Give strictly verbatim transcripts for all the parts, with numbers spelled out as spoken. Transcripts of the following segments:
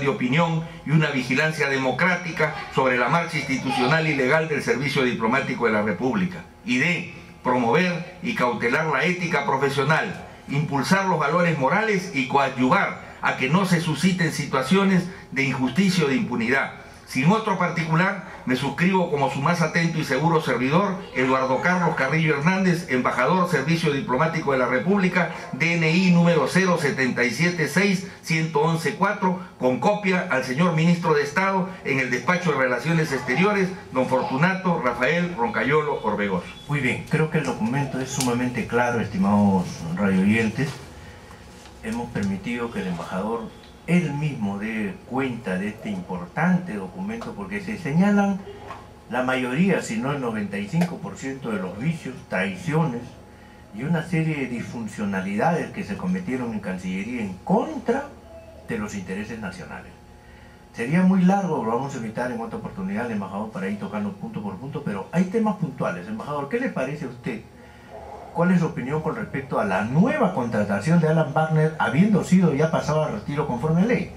de opinión y una vigilancia democrática sobre la marcha institucional y legal del Servicio Diplomático de la República, y de promover y cautelar la ética profesional, impulsar los valores morales y coadyuvar a que no se susciten situaciones de injusticia o de impunidad. Sin otro particular, me suscribo como su más atento y seguro servidor, Eduardo Carlos Carrillo Hernández, Embajador Servicio Diplomático de la República, D N I número cero siete siete seis uno uno uno cuatro, con copia al señor Ministro de Estado en el Despacho de Relaciones Exteriores, don Fortunato Rafael Roncagliolo Orbegoso. Muy bien, creo que el documento es sumamente claro, estimados radioyentes. Hemos permitido que el embajador él mismo dé cuenta de este importante documento, porque se señalan la mayoría, si no el noventa y cinco por ciento de los vicios, traiciones y una serie de disfuncionalidades que se cometieron en Cancillería en contra de los intereses nacionales. Sería muy largo, lo vamos a invitar en otra oportunidad al embajador para ir tocando punto por punto, pero hay temas puntuales. Embajador, ¿qué le parece a usted? ¿Cuál es su opinión con respecto a la nueva contratación de Alan Wagner, habiendo sido ya pasado a retiro conforme a ley?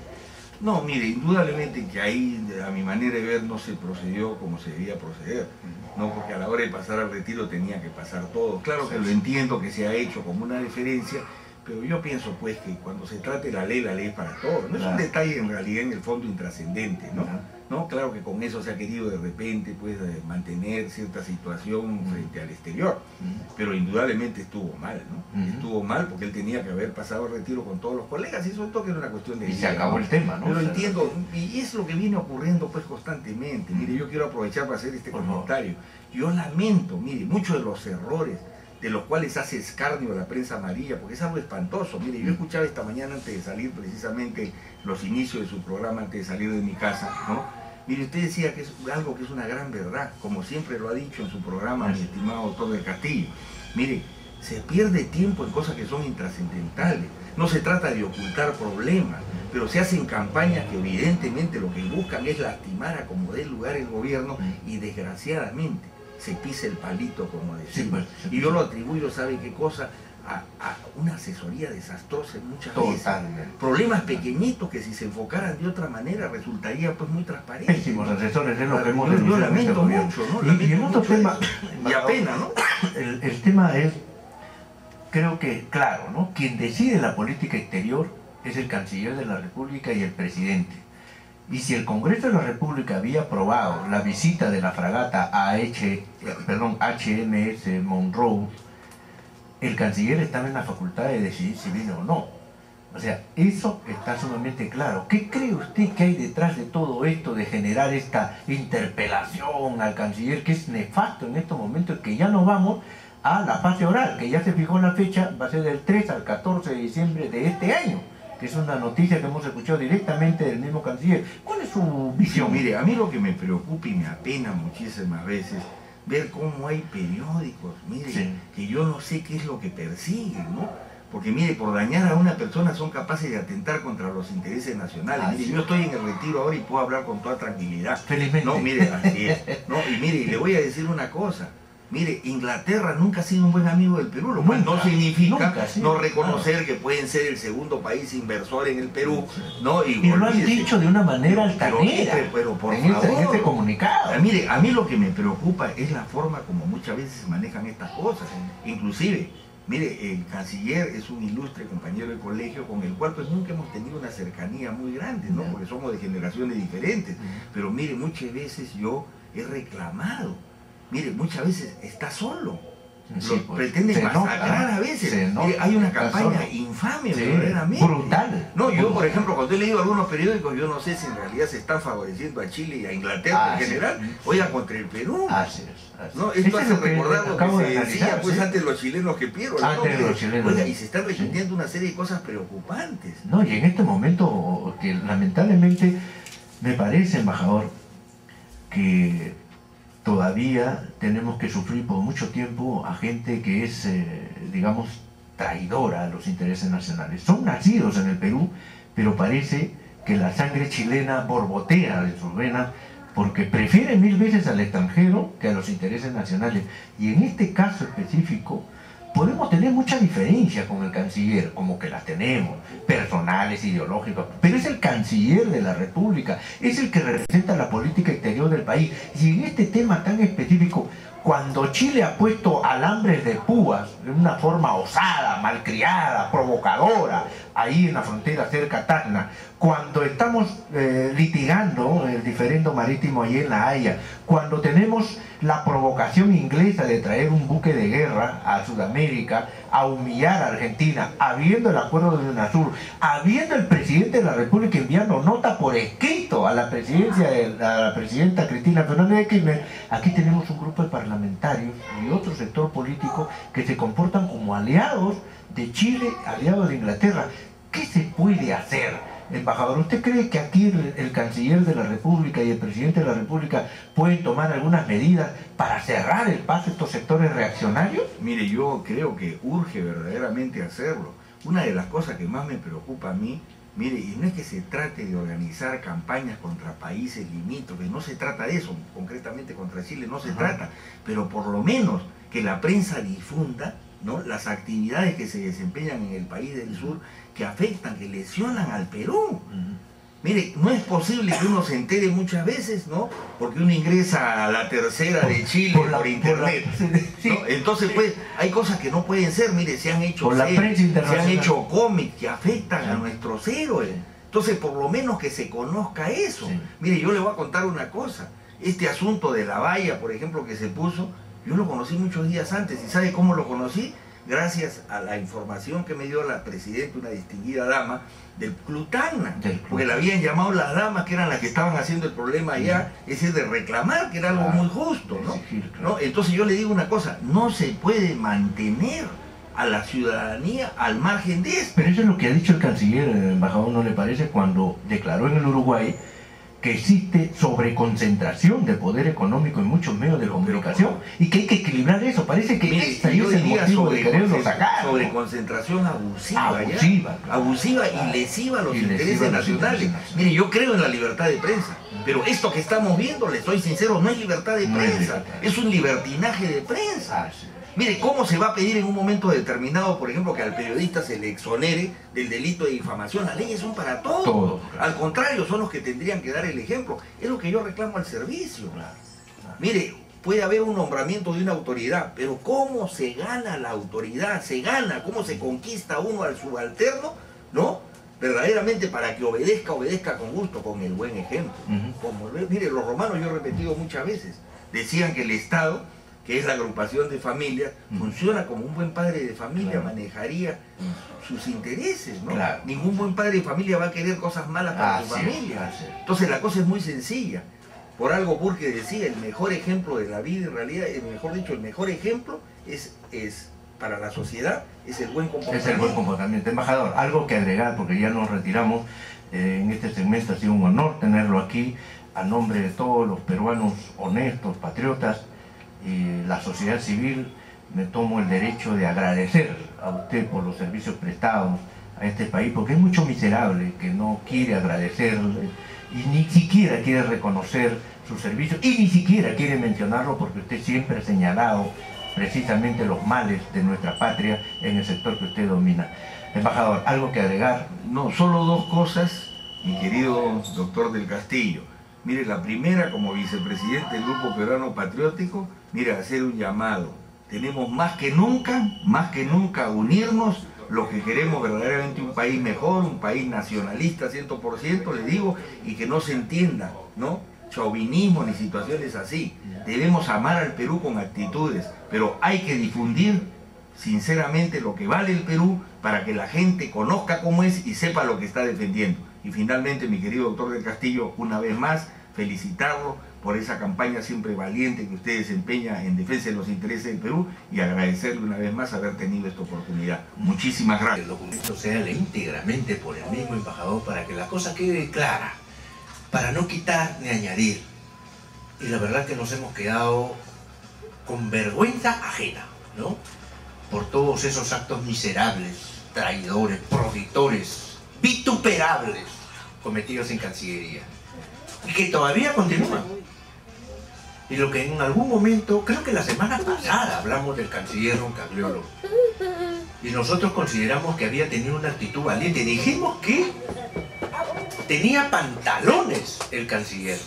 No, mire, indudablemente que ahí, a mi manera de ver, no se procedió como se debía proceder. No, porque a la hora de pasar al retiro tenía que pasar todo. Claro que lo entiendo que se ha hecho como una deferencia, pero yo pienso pues que cuando se trate la ley, la ley es para todos. No es un detalle en realidad en el fondo intrascendente, ¿no? ¿No? Claro que con eso se ha querido de repente pues, mantener cierta situación frente al exterior, pero indudablemente estuvo mal, ¿no? Uh-huh. Estuvo mal porque él tenía que haber pasado el retiro con todos los colegas, y eso que era una cuestión de... Y se acabó el tema, ¿no? Pero o sea, entiendo, y es lo que viene ocurriendo pues constantemente. Uh-huh. Mire, yo quiero aprovechar para hacer este Por comentario. No. Yo lamento, mire, muchos de los errores de los cuales hace escarnio la prensa amarilla, porque es algo espantoso. Mire, yo escuchaba esta mañana antes de salir, precisamente los inicios de su programa, antes de salir de mi casa, ¿no? Mire, usted decía que es algo que es una gran verdad, como siempre lo ha dicho en su programa, mi estimado doctor del Castillo. Mire, se pierde tiempo en cosas que son intrascendentales. No se trata de ocultar problemas, pero se hacen campañas que evidentemente lo que buscan es lastimar a como dé lugar el gobierno, y desgraciadamente se pisa el palito, como decimos. Sí, pues, y yo lo atribuyo, ¿sabe qué cosa? A, a una asesoría desastrosa muchas Totalmente. veces. Problemas pequeñitos que si se enfocaran de otra manera resultaría pues muy transparente. Pésimos asesores, es lo que hemos Yo, yo lamento mucho, ¿no? Y, lamento y el otro mucho tema... Eso. Y apenas, ¿no? El, el tema es, creo que, claro, ¿no? Quien decide la política exterior es el Canciller de la República y el Presidente. Y si el Congreso de la República había aprobado la visita de la fragata a H, perdón, H M S Monroe, el Canciller estaba en la facultad de decidir si vino o no. O sea, eso está sumamente claro. ¿Qué cree usted que hay detrás de todo esto, de generar esta interpelación al Canciller, que es nefasto en estos momentos, que ya nos vamos a la fase oral, que ya se fijó la fecha, va a ser del tres al catorce de diciembre de este año? Que es una noticia que hemos escuchado directamente del mismo canciller. ¿Cuál es su visión? Sí, mire, a mí lo que me preocupa y me apena muchísimas veces, ver cómo hay periódicos, mire, sí, que yo no sé qué es lo que persiguen, ¿no? Porque mire, por dañar a una persona son capaces de atentar contra los intereses nacionales. Mire, yo estoy en el retiro ahora y puedo hablar con toda tranquilidad. Felizmente. No, mire, así es. No, y mire, le voy a decir una cosa. Mire, Inglaterra nunca ha sido un buen amigo del Perú, lo cual nunca, no significa nunca, sí, no reconocer claro. que pueden ser el segundo país inversor en el Perú, ¿no? Y, y lo han dicho de una manera altanera, pero, pero por en favor, este comunicado. Ah, mire, a mí lo que me preocupa es la forma como muchas veces se manejan estas cosas. Inclusive, mire, el canciller es un ilustre compañero de colegio con el cual pues nunca hemos tenido una cercanía muy grande, ¿no? Porque somos de generaciones diferentes. Pero mire, muchas veces yo he reclamado. Mire, muchas veces está solo, sí, pues, pretenden masacrar a veces. Mire, hay una campaña solo. infame, sí, verdaderamente. Brutal. No, yo, por ejemplo, cuando he leído algunos periódicos, yo no sé si en realidad se está favoreciendo a Chile y a Inglaterra ah, en general, sí, oiga, sí. contra el Perú. Así es. Así no, esto hace es que recordar lo que se de decía analizar, pues, ¿sí? antes los chilenos que pierden. ¿no? Oiga, y se están repitiendo sí. una serie de cosas preocupantes. No, y en este momento, que lamentablemente, me parece, embajador, que todavía tenemos que sufrir por mucho tiempo a gente que es, eh, digamos, traidora a los intereses nacionales. Son nacidos en el Perú, pero parece que la sangre chilena borbotea de sus venas porque prefieren mil veces al extranjero que a los intereses nacionales. Y en este caso específico, podemos tener muchas diferencias con el canciller, como que las tenemos, personales, ideológicas, pero es el canciller de la República, es el que representa la política exterior del país. Y en este tema tan específico, cuando Chile ha puesto alambres de púas de una forma osada, malcriada, provocadora, ahí en la frontera cerca a Tacna, cuando estamos eh, litigando el diferendo marítimo ahí en La Haya, cuando tenemos la provocación inglesa de traer un buque de guerra a Sudamérica, a humillar a Argentina, habiendo el acuerdo de UNASUR, habiendo el presidente de la República enviando nota por escrito a la presidencia de, a la presidenta Cristina Fernández de Kirchner, aquí tenemos un grupo de parlamentarios y otro sector político que se comportan como aliados de Chile, aliados de Inglaterra. ¿Qué se puede hacer, embajador? ¿Usted cree que aquí el, el canciller de la República y el presidente de la República pueden tomar algunas medidas para cerrar el paso a estos sectores reaccionarios? Mire, yo creo que urge verdaderamente hacerlo. Una de las cosas que más me preocupa a mí, mire, y no es que se trate de organizar campañas contra países limítrofes, no se trata de eso, concretamente contra Chile no se Ajá. trata, pero por lo menos que la prensa difunda, ¿no?, las actividades que se desempeñan en el país del sur que afectan, que lesionan al Perú. Uh-huh. Mire, no es posible que uno se entere muchas veces, ¿no?, porque uno ingresa a la tercera de Chile por, la, por internet. Por la, sí, ¿no? Entonces, sí, pues, hay cosas que no pueden ser. Mire, se han hecho series, se han hecho cómics que afectan sí. a nuestros héroes. Entonces, por lo menos que se conozca eso. Sí. Mire, yo le voy a contar una cosa. Este asunto de la valla, por ejemplo, que se puso, yo lo conocí muchos días antes. ¿Y sabe cómo lo conocí? Gracias a la información que me dio la presidenta, una distinguida dama del Club Tacna, porque la habían llamado las damas que eran las que estaban haciendo el problema allá, sí. ese de reclamar, que era claro, algo muy justo, ¿no? Exigir, claro. ¿no? Entonces yo le digo una cosa, no se puede mantener a la ciudadanía al margen de esto. Pero eso es lo que ha dicho el canciller, el embajador, ¿no le parece?, cuando declaró en el Uruguay que existe sobreconcentración de poder económico en muchos medios de comunicación y que hay que equilibrar eso. Parece que mire, este yo es el motivo de quererlo sacar. Sobreconcentración abusiva. Abusiva, ya, abusiva claro. y lesiva a los y intereses nacionales. Mire, yo creo en la libertad de prensa, pero esto que estamos viendo, le soy sincero, no es libertad de no prensa, es, libertad. es un libertinaje de prensa. Ah, sí. Mire, ¿cómo se va a pedir en un momento determinado, por ejemplo, que al periodista se le exonere del delito de difamación? Las leyes son para todos. Todo, claro. Al contrario, son los que tendrían que dar el ejemplo. Es lo que yo reclamo al servicio. Claro, claro. Mire, puede haber un nombramiento de una autoridad, pero ¿cómo se gana la autoridad? ¿Se gana? ¿Cómo se conquista uno al subalterno? ¿No? Verdaderamente para que obedezca, obedezca con gusto, con el buen ejemplo. Uh-huh. Como, mire, los romanos, yo he repetido muchas veces, decían que el Estado, que es la agrupación de familias, mm. funciona como un buen padre de familia, claro. manejaría mm. sus intereses, ¿no? Claro. Ningún buen padre de familia va a querer cosas malas para su familia. Entonces la cosa es muy sencilla. Por algo Burke decía, el mejor ejemplo de la vida, en realidad, mejor dicho, el mejor ejemplo es, es para la sociedad, es el buen comportamiento. Es el buen comportamiento. Embajador, algo que agregar, porque ya nos retiramos, eh, en este segmento ha sido un honor tenerlo aquí, a nombre de todos los peruanos honestos, patriotas, y la sociedad civil, me tomo el derecho de agradecer a usted por los servicios prestados a este país, porque hay mucho miserable que no quiere agradecerle y ni siquiera quiere reconocer sus servicios y ni siquiera quiere mencionarlo, porque usted siempre ha señalado precisamente los males de nuestra patria en el sector que usted domina. Embajador, ¿algo que agregar? No, solo dos cosas, mi querido doctor del Castillo. Mire, la primera, como vicepresidente del Grupo Peruano Patriótico, mire, hacer un llamado. Tenemos más que nunca, más que nunca unirnos los que queremos verdaderamente un país mejor, un país nacionalista cien por ciento, le digo, y que no se entienda, ¿no?, chauvinismo ni situaciones así. Debemos amar al Perú con actitudes, pero hay que difundir sinceramente lo que vale el Perú para que la gente conozca cómo es y sepa lo que está defendiendo. Y finalmente, mi querido doctor del Castillo, una vez más, felicitarlo por esa campaña siempre valiente que usted desempeña en defensa de los intereses del Perú y agradecerle una vez más haber tenido esta oportunidad. Muchísimas gracias. El documento sea leído íntegramente por el mismo embajador para que la cosa quede clara, para no quitar ni añadir. Y la verdad que nos hemos quedado con vergüenza ajena, ¿no?, por todos esos actos miserables, traidores, profitores, vituperables cometidos en Cancillería y que todavía continúan. y lo que en algún momento, creo que la semana pasada hablamos del canciller Roncagliolo, y nosotros consideramos que había tenido una actitud valiente. Dijimos que tenía pantalones el canciller,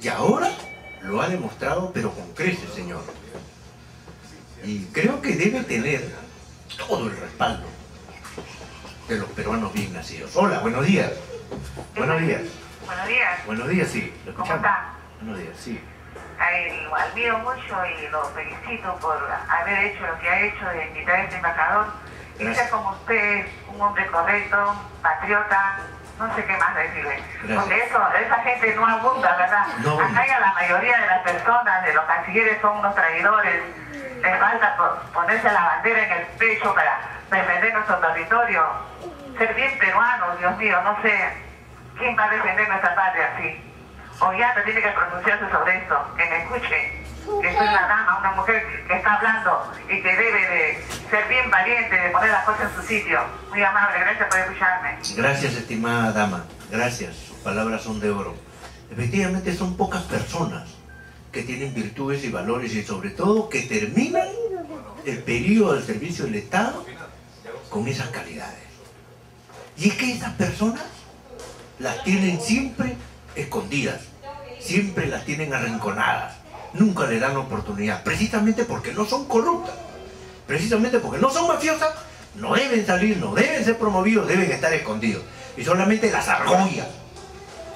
y ahora lo ha demostrado, pero con creces, señor. Y creo que debe tener todo el respaldo de los peruanos bien nacidos. Hola, buenos días. Buenos días. Buenos días. Buenos días, sí. ¿Lo escuchamos? ¿Cómo está? Buenos días, sí. A él, lo admiro mucho y lo felicito por haber hecho lo que ha hecho de invitar a este embajador. Y sea como usted, un hombre correcto, patriota, no sé qué más decirle. Gracias. Porque eso, esa gente no abunda, ¿verdad? No. Acá ya la mayoría de las personas, de los cancilleres, son unos traidores. Les falta ponerse la bandera en el pecho para defender nuestro territorio. Ser bien peruanos, Dios mío, no sé. ¿Quién va a defender nuestra patria así? Ollanta tiene que pronunciarse sobre esto, que me escuche, que soy una dama, una mujer que está hablando y que debe de ser bien valiente, de poner las cosas en su sitio. Muy amable, gracias por escucharme. Gracias, estimada dama, gracias, sus palabras son de oro. Efectivamente son pocas personas que tienen virtudes y valores y sobre todo que terminan el periodo del servicio del Estado con esas calidades. Y es que esas personas las tienen siempre escondidas, siempre las tienen arrinconadas, nunca le dan oportunidad, precisamente porque no son corruptas, precisamente porque no son mafiosas, no deben salir, no deben ser promovidos, deben estar escondidos. Y solamente las argollas,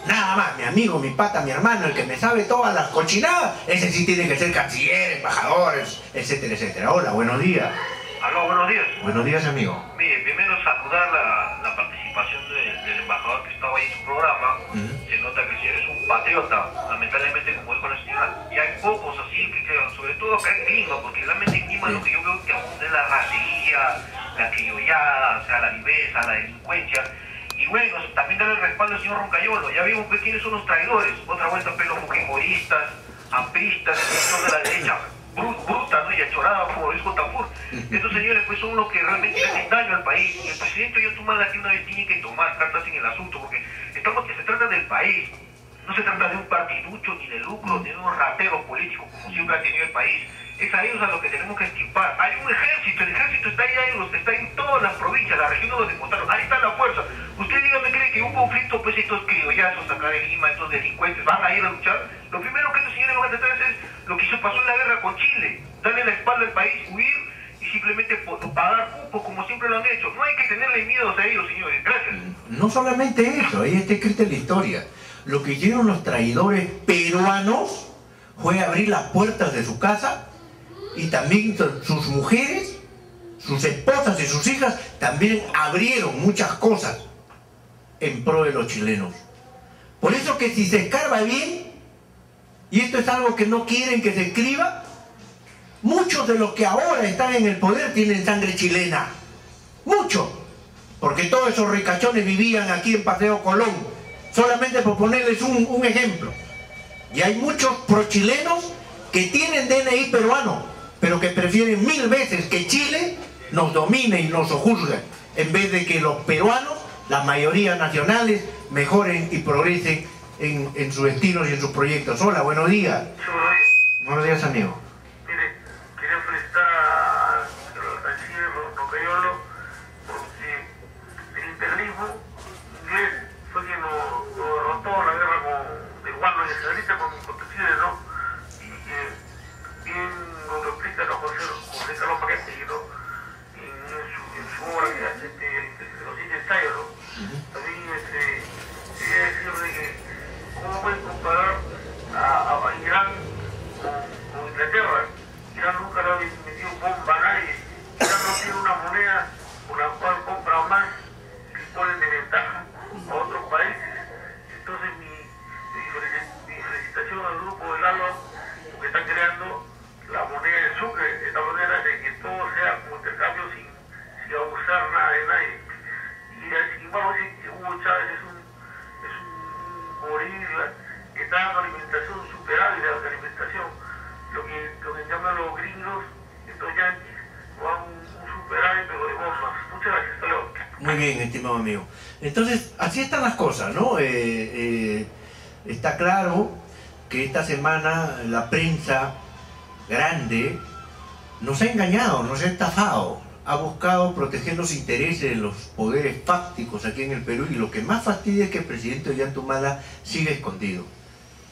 nada más, mi amigo, mi pata, mi hermano, el que me sabe todas las cochinadas, ese sí tiene que ser canciller, embajadores, etcétera, etcétera. Hola, buenos días. Aló, buenos días. Buenos días, amigo. Mire, primero saludar la, la participación del, del embajador que estaba ahí en su programa. Uh-huh. Se nota que si eres un patriota, lamentablemente, como dijo la señora, y hay pocos así que quedan, sobre todo acá en Lima, porque realmente en Lima lo que yo veo que abunda es la racería, la criollada, o sea, la viveza, la delincuencia. Y bueno, también darle el respaldo al señor Roncagliolo. Ya vimos que quiénes son los traidores. Otra vuelta, pelos fujimoristas, apristas, de la derecha. Bruta, ¿no? Y achorada, como dijo Tapur. Estos señores pues son los que realmente hacen daño al país. El presidente yo tomar aquí una vez tiene que tomar cartas en el asunto, porque estamos que se trata del país. No se trata de un partiducho, ni de lucro, ni de unos rateros políticos, como siempre ha tenido el país. Es a ellos a los que tenemos que esquivar. Hay un ejército, el ejército está ahí, está en todas las provincias, las regiones donde encontraron. Ahí está la fuerza. Usted dígame, ¿cree que un conflicto, pues estos criollazos acá de Lima, estos delincuentes, van a ir a luchar? Lo primero que estos señores van a tratar es lo que se pasó en la guerra con Chile, darle la espalda al país, huir y simplemente pagar cupos como siempre lo han hecho. No hay que tenerle miedo a ellos, señores. Gracias. No solamente eso, ahí está escrita la historia. Lo que hicieron los traidores peruanos fue abrir las puertas de su casa y también sus mujeres, sus esposas y sus hijas también abrieron muchas cosas en pro de los chilenos. Por eso que si se escarba bien, y esto es algo que no quieren que se escriba, muchos de los que ahora están en el poder tienen sangre chilena. Muchos. Porque todos esos ricachones vivían aquí en Paseo Colón. Solamente por ponerles un, un ejemplo. Y hay muchos prochilenos que tienen D N I peruano, pero que prefieren mil veces que Chile nos domine y nos sojuzgue, en vez de que los peruanos, las mayorías nacionales, mejoren y progresen en, en sus destinos y en sus proyectos. Hola, buenos días. Buenos días, amigo. Mire, quería felicitar al señor Roncagliolo porque el imperialismo inglés fue quien lo derrotó la guerra con, de Juan Velasco Alvarado con Cortesías, ¿no? Y bien lo explica José Carlos Paquete, ¿no? En su obra, en los siete ensayos, ¿no? También quería decirle que ¿cómo pueden comparar a, a Irán con, con Inglaterra? Irán nunca le ha metido bomba a nadie. Irán no tiene una moneda por la cual compra más y pone de ventaja a otros países. Entonces mi, mi, mi felicitación al grupo del A L O que está creando la moneda de Sucre, esta manera de que todo sea como intercambio sin, sin abusar nada de nadie. Y vamos a decir que Hugo Chávez es un gorila, que está dando alimentación superable de alimentación. Lo que, lo que llaman los gringos, estos yanquis, van un, un superable pero de bombas. Muchas gracias, hasta luego. Muy bien, estimado amigo. Entonces, así están las cosas, ¿no? Eh, eh, está claro que esta semana la prensa grande nos ha engañado, nos ha estafado, ha buscado proteger los intereses de los poderes fácticos aquí en el Perú, y lo que más fastidia es que el presidente Ollanta Humala sigue escondido.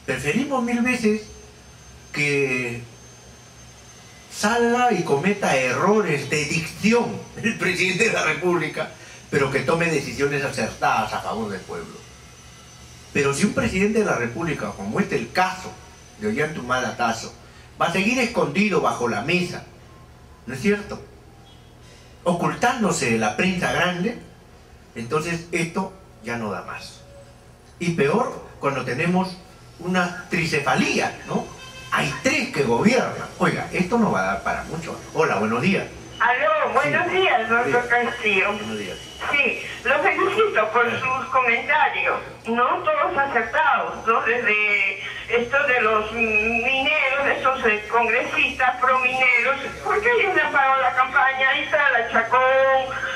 Preferimos mil veces que salga y cometa errores de dicción el presidente de la República, pero que tome decisiones acertadas a favor del pueblo. Pero si un presidente de la República, como es el caso de Ollanta Humala Tasso, va a seguir escondido bajo la mesa, ¿no es cierto?, ocultándose de la prensa grande, entonces esto ya no da más. Y peor cuando tenemos una tricefalía, ¿no? Hay tres que gobiernan. Oiga, esto no va a dar para mucho. Hola, buenos días. Aló, buenos sí. días, doctor sí. Castillo. Buenos días. Sí, lo felicito por sus comentarios, ¿no? Todos acertados, ¿no? Desde esto de los mineros, estos congresistas promineros, porque ellos le han pagado la campaña, ahí está la Chacón,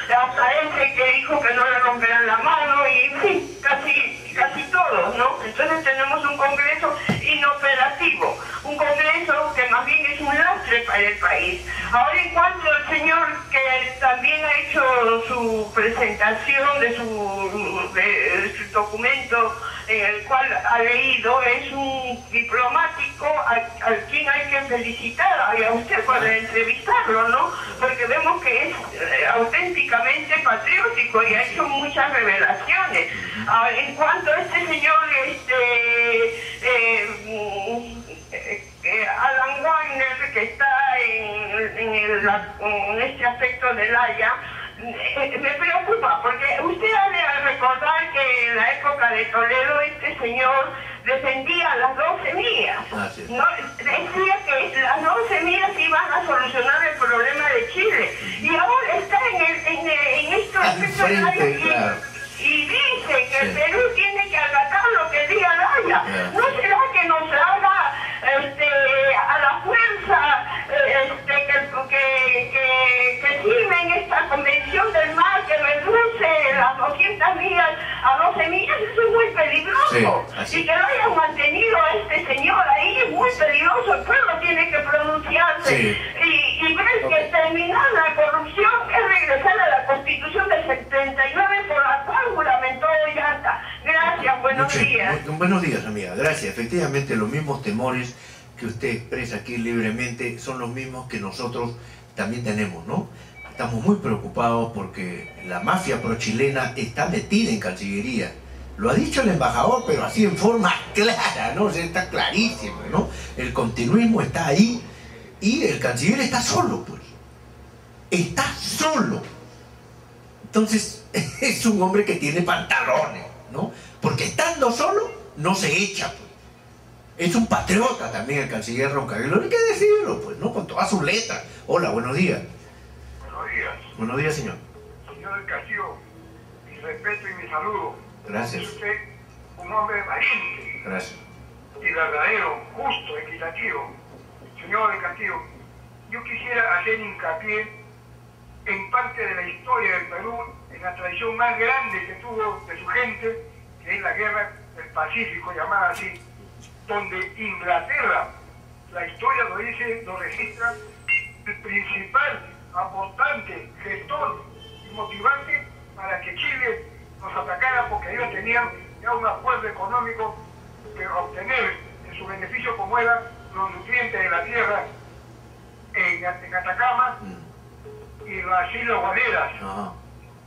hasta ese que dijo que no le romperán la mano, y en fin, casi, casi todos, ¿no? Entonces tenemos un congreso inoperativo, un congreso que más bien es un lastre para el país. Ahora, en cuanto al señor que también ha hecho su presentación de su, de, de su documento, en el cual ha leído, es un diplomático al, al quien hay que felicitar a usted para entrevistarlo, ¿no? Porque vemos que es eh, auténticamente patriótico y ha hecho muchas revelaciones. Ah, en cuanto a este señor, este eh, eh, eh, Alan Wagner, que está en, en, el, en este aspecto de La Haya, me preocupa, porque usted ha de recordar que en la época de Toledo este señor defendía las doce millas, ¿no? Decía que las doce millas iban a solucionar el problema de Chile, y ahora está en, el, en, el, en estos aspectos de la y, claro. y dice que sí. el Perú tiene que acatar lo que diga La Haya. Sí. ¿No será que nos haga este, a la fuerza este, que, que, que, que firmen esta convención del mar que reduce las doscientas millas a doce millas? Eso es muy peligroso. Sí, y que lo hayan mantenido a este señor ahí es muy peligroso. El pueblo tiene que pronunciarse sí. y, y ver okay. que terminar la corrupción es regresar a la Constitución del setenta y nueve, por la cual juramentó Ollanta. Gracias, buenos Mucho, días. Muy, buenos días, amiga. Gracias. Efectivamente, los mismos temores que usted expresa aquí libremente son los mismos que nosotros también tenemos, ¿no? Estamos muy preocupados porque la mafia prochilena está metida en Cancillería. Lo ha dicho el embajador, pero así en forma clara, ¿no? O sea, está clarísimo, ¿no? El continuismo está ahí y el canciller está solo, pues. Está solo. Entonces, es un hombre que tiene pantalones, ¿no? Porque estando solo, no se echa, pues. Es un patriota también el canciller Roncagliolo, hay que decirlo, pues, ¿no? Con todas sus letras. Hola, buenos días. Buenos días. Buenos días, señor. Señor del Castillo, mi respeto y mi saludo. Gracias. Usted, un hombre valiente. Gracias. Y verdadero, justo, equitativo. Señor del Castillo, yo quisiera hacer hincapié en parte de la historia del Perú, en la tradición más grande que tuvo de su gente, que es la guerra del Pacífico, llamada así, donde Inglaterra, la historia lo dice, lo registra, el principal aportante, gestor y motivante para que Chile nos atacara, porque ellos tenían ya un acuerdo económico que obtener en su beneficio, como eran los nutrientes de la tierra en, en Atacama y así las guaneras.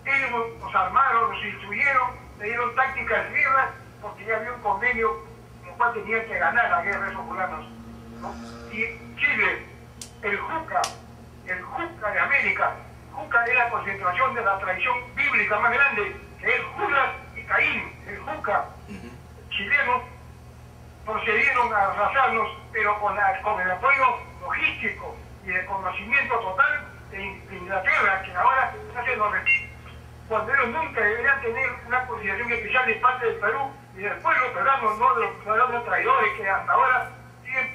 Ellos nos armaron, nos instruyeron, le dieron tácticas de guerra, porque ya había un convenio cual tenía que ganar la guerra de esos fulanos, ¿no? Y Chile, el Juca, el Juca de América, Juca es la concentración de la tradición bíblica más grande, que es Judas y Caín, el Juca chileno, procedieron a arrasarnos, pero con, la, con el apoyo logístico y el conocimiento total de Inglaterra, que ahora hace los respetos, cuando ellos nunca deberían tener una consideración especial de parte del Perú y del pueblo peruano, no de los ciudadanos traidores que hasta ahora siguen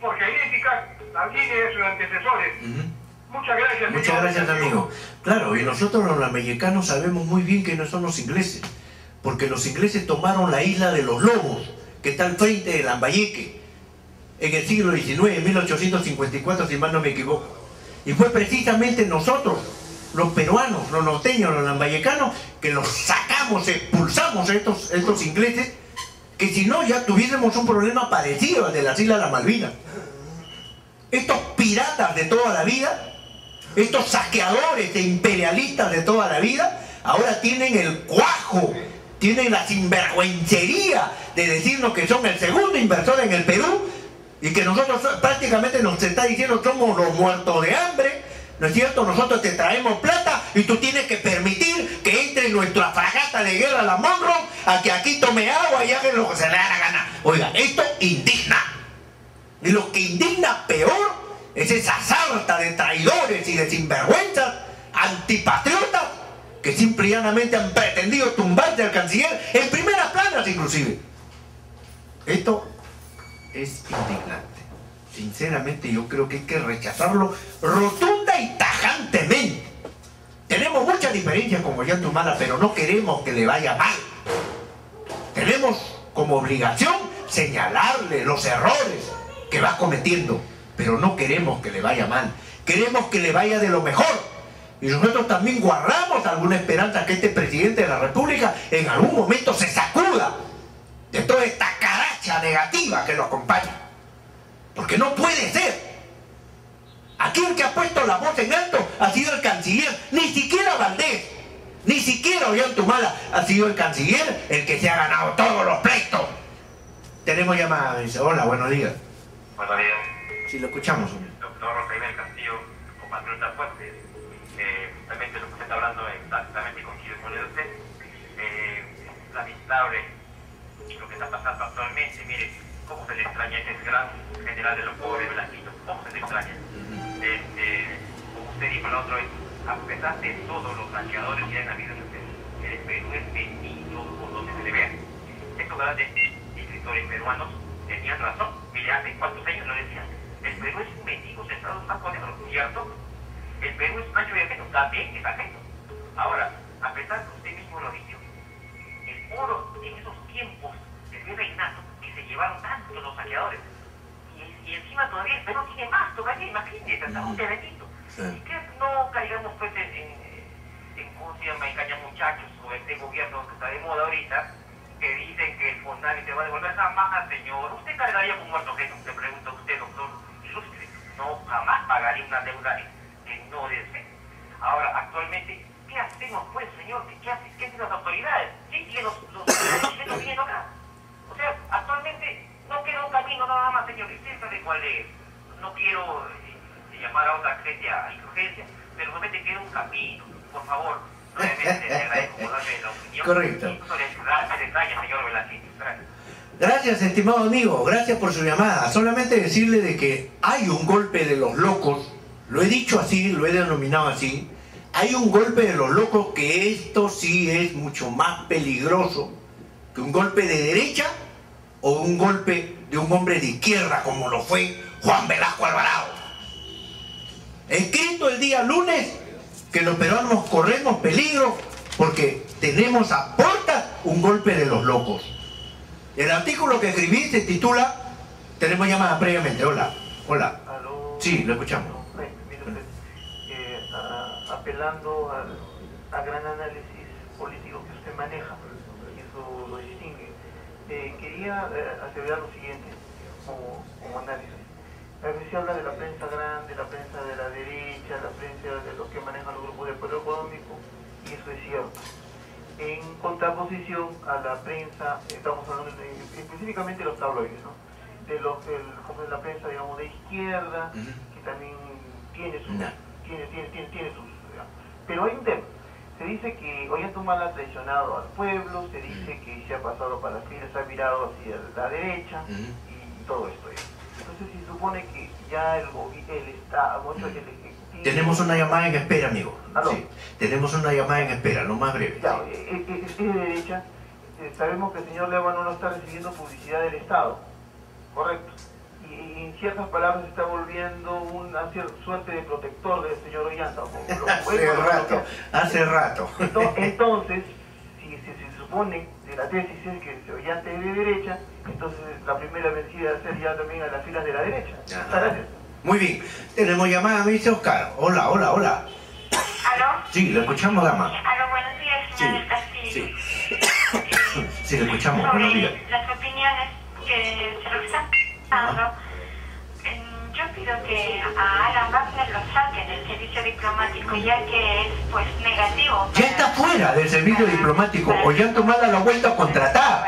por genética la línea de sus antecesores. Uh-huh. Muchas gracias. Muchas gracias, amigo. Claro, y nosotros los lambayecanos sabemos muy bien que no son los ingleses, porque los ingleses tomaron la isla de los lobos, que está al frente de Lambayeque, en el siglo diecinueve, en mil ochocientos cincuenta y cuatro, si mal no me equivoco. Y fue precisamente nosotros, los peruanos, los norteños, los lambayecanos, que los sacamos, expulsamos a estos, estos ingleses, que si no ya tuviésemos un problema parecido al de las Islas de las Malvinas. Estos piratas de toda la vida, estos saqueadores e imperialistas de toda la vida, ahora tienen el cuajo, tienen la sinvergüencería de decirnos que son el segundo inversor en el Perú y que nosotros prácticamente nos está diciendo somos los muertos de hambre, ¿no es cierto? Nosotros te traemos plata y tú tienes que permitir que entre nuestra fragata de guerra, la Monroe, a que aquí tome agua y haga lo que se le da la gana. Oiga, esto indigna. Y lo que indigna peor es esa sarta de traidores y de sinvergüenzas, antipatriotas, que simple y llanamente han pretendido tumbarse al canciller en primeras planas inclusive. Esto es indignante. Sinceramente yo creo que hay que rechazarlo rotunda y tajantemente. Tenemos muchas diferencias con Ollanta Humala, pero no queremos que le vaya mal. Tenemos como obligación señalarle los errores que va cometiendo, pero no queremos que le vaya mal. Queremos que le vaya de lo mejor. Y nosotros también guardamos alguna esperanza que este presidente de la República en algún momento se sacuda de toda esta caracha negativa que lo acompaña. Porque no puede ser. Aquí el que ha puesto la voz en alto ha sido el canciller. Ni siquiera Valdés, ni siquiera Ollanta Humala ha sido el canciller el que se ha ganado todos los pleitos. Tenemos llamada. Dice, hola, buenos días. Buenos días. Sí, lo escuchamos, señor. Doctor Rafael Castillo, compatriota fuerte. Eh, justamente lo que usted está hablando exactamente con quien le usted. Eh, es lamentable lo que está pasando actualmente. Mire, cómo se le extraña ese gran general de los pobres, blanquitos, ojos extraños. Este, como usted dijo el otro, a pesar de todos los saqueadores que han habido en el, el Perú, es bendito por donde se le vea. Estos grandes escritores peruanos tenían razón, mire, hace cuántos años lo decían. El Perú es un mendigo centrado en saco negro, ¿cierto? El Perú es macho y ajeno, también es ajeno. Ahora, a pesar de usted mismo lo dijo, el oro en esos tiempos de reinato que se llevaron tanto los saqueadores, y encima todavía el Perú tiene más todavía, imagínate, hasta un bendito. Sí. Y que no caigamos pues en, en, en ¿cómo se llama? Engaña muchachos o este gobierno que está de moda ahorita, que dicen que el Fonavi te va a devolver esa maja, señor. ¿Usted cargaría con muerto Jesús? Te pregunto a usted, doctor ilustre. No, jamás pagaría una deuda que no desee. Ahora, actualmente, ¿qué hacemos pues, señor? ¿Qué hacen? ¿Qué hacen las autoridades? ¿Qué tienen los chilenos viendo acá? O sea, actualmente no quiero un camino nada más, señor. Usted sabe cuál es. No quiero eh, llamar a otra gente a insurgencia, pero solamente quiero un camino. Por favor, nuevamente le agradezco por darme la opinión. Correcto. Gracias, estimado amigo. Gracias por su llamada. Solamente decirle de que hay un golpe de los locos. Lo he dicho así, lo he denominado así. Hay un golpe de los locos que esto sí es mucho más peligroso que un golpe de derecha o un golpe de un hombre de izquierda como lo fue Juan Velasco Alvarado. Escrito el día lunes que los peruanos corremos peligro porque tenemos a puertas un golpe de los locos. El artículo que escribí se titula, tenemos llamadas previamente, hola, hola. ¿Aló? Sí, lo escuchamos. No, mire, eh, a, apelando al gran análisis político que usted maneja, eso lo distingue. Eh, quería eh, aseverar lo siguiente como, como análisis. A veces se habla de la prensa grande, la prensa de la derecha, la prensa de los que manejan los grupos de poder económico, y eso es cierto. En contraposición a la prensa, estamos hablando de, específicamente de los tabloides, ¿no? De los, el, como de la prensa, digamos, de izquierda, que también tiene sus... Tiene, tiene, tiene, tiene sus digamos. Pero hay un tema. Se dice que Ollanta Humala ha traicionado al pueblo, se dice que se ha pasado para las filas, se ha virado hacia la derecha y todo esto. Entonces se supone que ya el, el Estado, el Ejecutivo... Tenemos una llamada en espera, amigo. ¿Aló? Sí, tenemos una llamada en espera, lo más breve. Ya, es de derecha, sabemos que el señor Levano no está recibiendo publicidad del Estado, correcto. Y en ciertas palabras se está volviendo una suerte de protector del señor Ollanta. Hace rato, hace rato. Entonces, si se supone de la tesis es que se oye antes de derecha, entonces la primera vencida sería también a las filas de la derecha. Ajá. Muy bien, tenemos llamada, me dice Oscar. Hola, hola, hola. ¿Aló? Sí, lo escuchamos, dama. Aló, buenos días, señora del Castillo. Sí, sí. Sí, lo escuchamos, sobre buenos días. Las opiniones que se lo están dando, ah. Yo pido que a Alan Wagner lo saquen del servicio diplomático, ya que es pues negativo. Ya está fuera del servicio ah, diplomático, o ya han tomado la vuelta a contratar.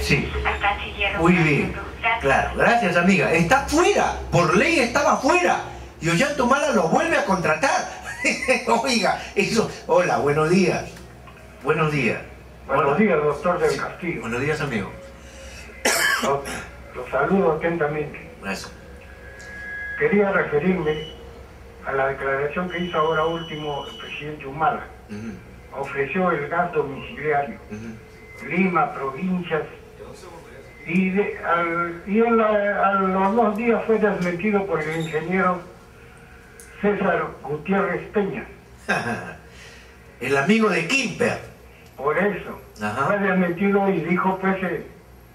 Sí. Al canciller. Muy bien. Gracias. Claro, gracias amiga. Está fuera, por ley estaba fuera. Y Ollanta Humala lo vuelve a contratar. Oiga, eso. Hola, buenos días. Buenos días. Buenos Hola. días, doctor del sí. Castillo. Buenos días, amigo. Los, los saludo atentamente. Eso. Quería referirme a la declaración que hizo ahora último el presidente Humala. Uh-huh. Ofreció el gas domiciliario. Uh-huh. Lima, provincias. Y, de, al, y en la, a los dos días fue desmentido por el ingeniero César Gutiérrez Peña. El amigo de Quimper. Por eso. Ajá. Fue desmentido y dijo, pues, el,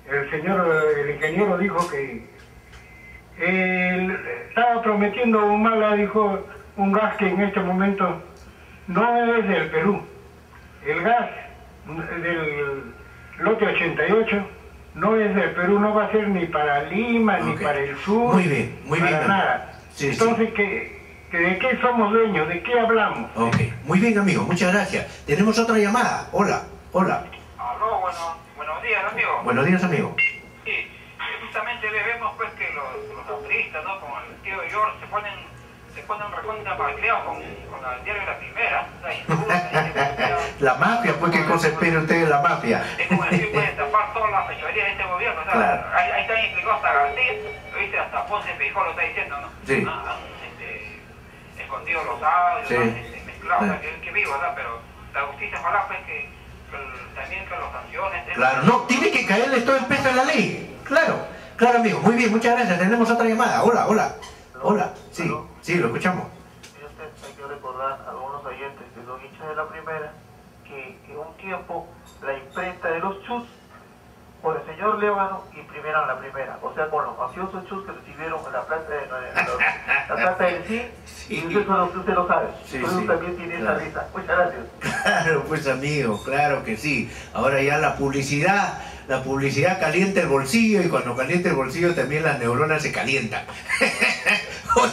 el señor, el ingeniero dijo que él estaba prometiendo a Humala, dijo, un gas que en este momento no es del Perú. El gas del lote ochenta y ocho... no es del Perú, no va a ser ni para Lima, okay, ni para el sur, muy bien, muy para bien, nada. Sí, entonces, sí. ¿qué, que ¿de qué somos dueños? ¿De qué hablamos? Ok, muy bien, amigo, muchas gracias. Tenemos otra llamada. Hola, hola. Aló, bueno, buenos días, amigo. Buenos días, amigo. Sí, justamente vemos pues que los, los apristas, ¿no? Como el tío George, se ponen, se ponen recontra pacleados con, con la diario de la primera. La, injusta, la mafia, pues, ¿qué cosa espera usted de la mafia? Es como decir, pueden tapar todas las fechorías de este gobierno, o sea, claro. ahí, ahí están implicados hasta García, ¿viste? Hasta Ponce Pijó lo está diciendo, ¿no? Sí. Ah, han este, escondido los audios, sí. este, mezclados, sí. o sea, que, que vivo, ¿verdad? Pero la justicia, ojalá, pues, que, que también que los sanciones... Claro, no, tiene que caerle todo el peso de la ley, claro, claro, amigo, muy bien, muchas gracias, tenemos otra llamada, hola, hola, hola, sí, ¿Aló? sí, lo escuchamos. Y usted, hay que recordar a algunos oyentes que los hinchas de la primera, que en un tiempo la imprenta de los chus por el señor Lévano imprimieron la primera, o sea, con los mafiosos chus que recibieron en la plata de la, la plata del sí, sí, y usted, solo, usted lo sabe, sí, entonces sí, también tiene claro. esa risa. Muchas gracias. Claro, pues amigo, claro que sí. Ahora ya la publicidad, la publicidad calienta el bolsillo y cuando calienta el bolsillo también las neuronas se calientan.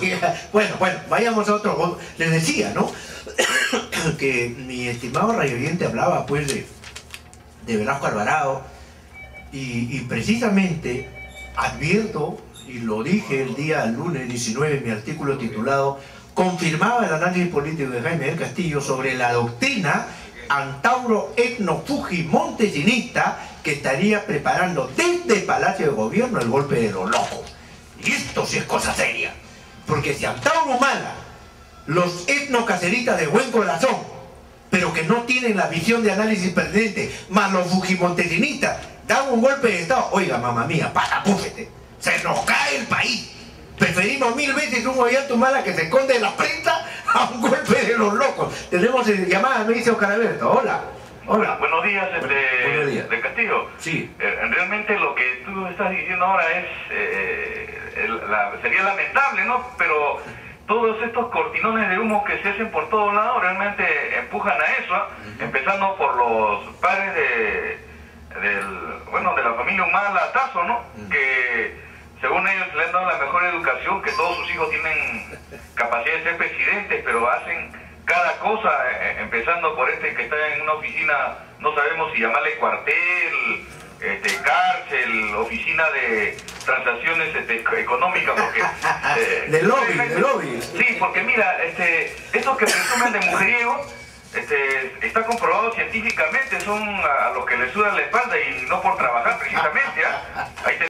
Oiga, bueno, bueno, vayamos a otro. Les decía, ¿no? Que mi estimado radioyente hablaba pues de, de Velasco Alvarado y, y precisamente advierto, y lo dije el día lunes diecinueve en mi artículo titulado confirmaba el análisis político de Jaime del Castillo sobre la doctrina antauro etno fujimontesinista que estaría preparando desde el Palacio de Gobierno el golpe de los locos. Y esto sí es cosa seria, porque si Antauro Humala, los etnocaceritas de buen corazón, pero que no tienen la visión de análisis pertinente, más los fujimontesinistas dan un golpe de Estado, oiga, mamá mía, para, púfete, se nos cae el país. Preferimos mil veces un Ollanta Humala que se esconde en la prensa a un golpe de los locos. Tenemos llamada, me dice Oscar Alberto. Hola. Hola, buenos días, este, de Castillo. Sí. Eh, realmente lo que tú estás diciendo ahora es eh, el, la, sería lamentable, ¿no? Pero todos estos cortinones de humo que se hacen por todos lados realmente empujan a eso, ¿eh? Empezando por los padres de, del, bueno, de la familia Humala Tazo, ¿no? Que según ellos le han dado la mejor educación, que todos sus hijos tienen capacidad de ser presidentes, pero hacen cada cosa, eh, empezando por este que está en una oficina, no sabemos si llamarle cuartel, este, cárcel, oficina de transacciones este, económicas, porque... Eh, de lobby, de lobby. Sí, porque mira, este, estos que presumen de mujeriego, este, está comprobado científicamente, son a, a los que les sudan la espalda y no por trabajar precisamente, ¿eh? Ahí